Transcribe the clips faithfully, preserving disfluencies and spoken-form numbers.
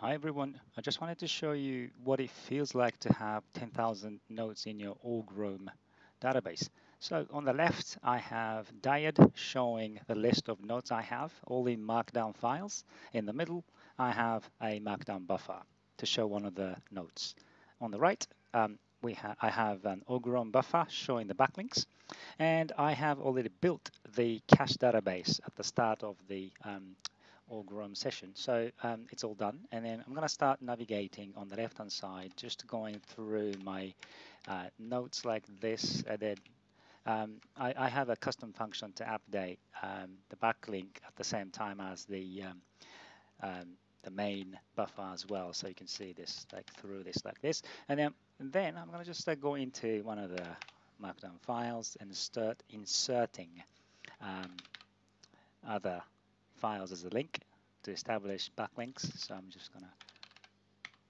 Hi everyone, I just wanted to show you what it feels like to have ten thousand nodes in your org-roam database. So on the left I have Dyad showing the list of nodes I have, all in markdown files. In the middle I have a markdown buffer to show one of the nodes. On the right um, we ha I have an org-roam buffer showing the backlinks, and I have already built the cache database at the start of the um, org-roam session, so um, it's all done. And then I'm going to start navigating on the left hand side, just going through my uh, notes like this. And then um, I, I have a custom function to update um, the backlink at the same time as the um, um, the main buffer as well, so you can see this like through this like this. And then and then I'm going to just uh, go into one of the markdown files and start inserting um, other files as a link to establish backlinks. So I'm just gonna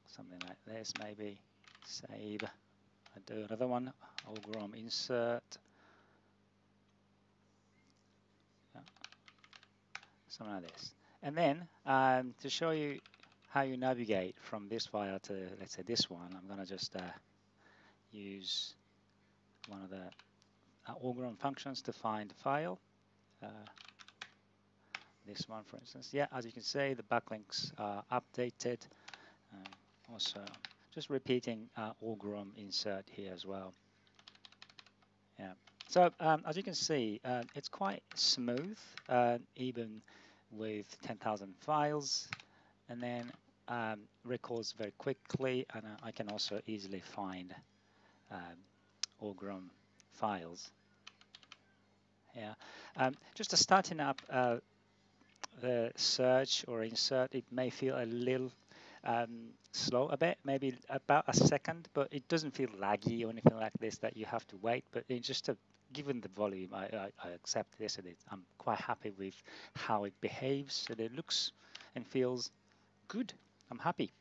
something like this, maybe save. I do another one, org-roam insert, yeah, something like this. And then um, to show you how you navigate from this file to, let's say, this one, I'm gonna just uh, use one of the uh, org-roam functions to find file. Uh, This one, for instance. Yeah, as you can see, the backlinks are updated. Uh, also, just repeating uh, org-roam insert here as well. Yeah. So um, as you can see, uh, it's quite smooth, uh, even with ten thousand files, and then um, records very quickly. And uh, I can also easily find um, org-roam files. Yeah. Um, just to starting up. Uh, The search or insert, it may feel a little um, slow a bit, maybe about a second, but it doesn't feel laggy or anything like this that you have to wait. But it's just a, given the volume, I, I, I accept this, and it, I'm quite happy with how it behaves, and it looks and feels good. I'm happy.